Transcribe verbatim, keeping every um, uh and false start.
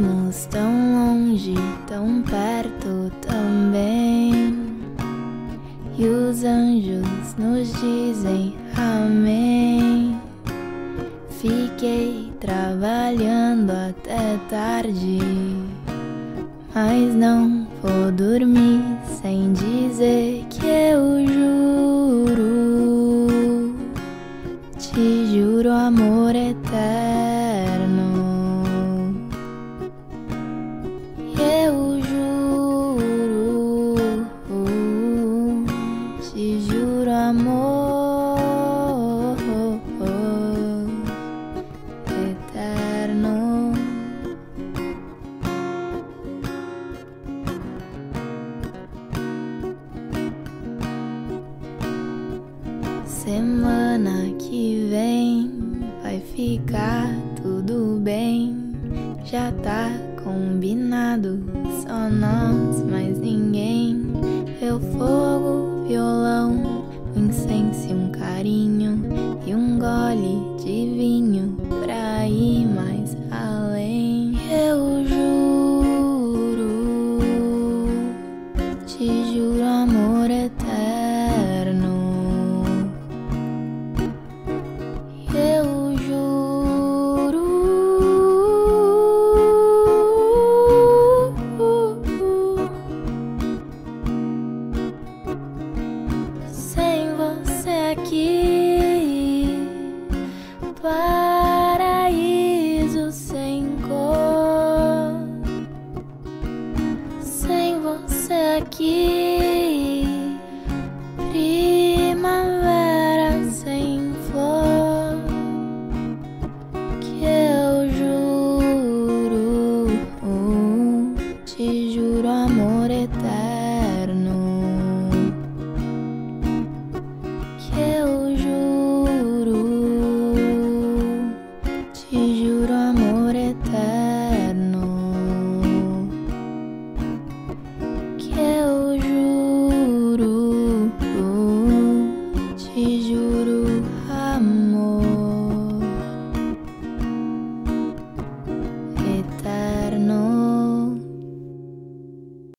estamos tão longe, tão perto também. E os anjos nos dizem amém. Fiquei trabalhando até tarde, mas não vou dormir sem dizer que eu juro. Te juro amor eterno. Eu juro, te juro amor eterno. Semana que vem vai ficar tudo bem, já tá combinado, só nós, mais ninguém. Eu fogo, violão, um incenso e um carinho, e um gole de vinho pra ir mais além. Eu juro, te juro amor eterno. Aqui, paraíso sem cor. Sem você aqui.